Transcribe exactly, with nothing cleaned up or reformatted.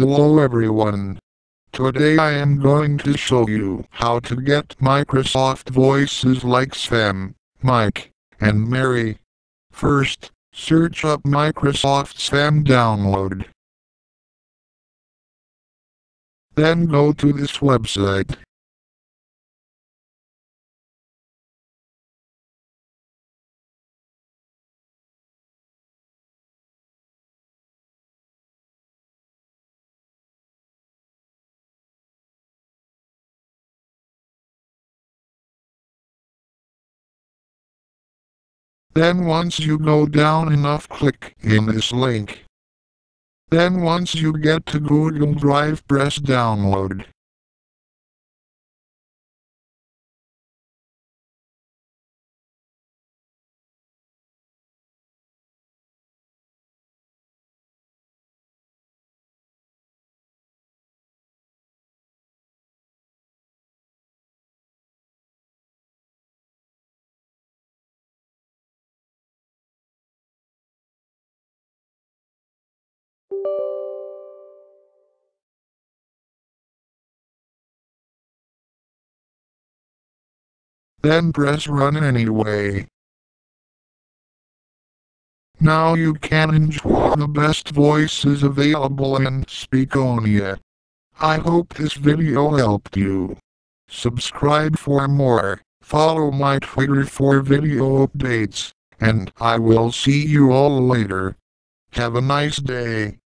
Hello everyone. Today I am going to show you how to get Microsoft voices like Sam, Mike, and Mary. First, search up Microsoft Sam download. Then go to this website. Then once you go down enough, click in this link. Then once you get to Google Drive, press download. Then press run anyway. Now you can enjoy the best voices available in Speakonia. I hope this video helped you. Subscribe for more, follow my Twitter for video updates, and I will see you all later. Have a nice day.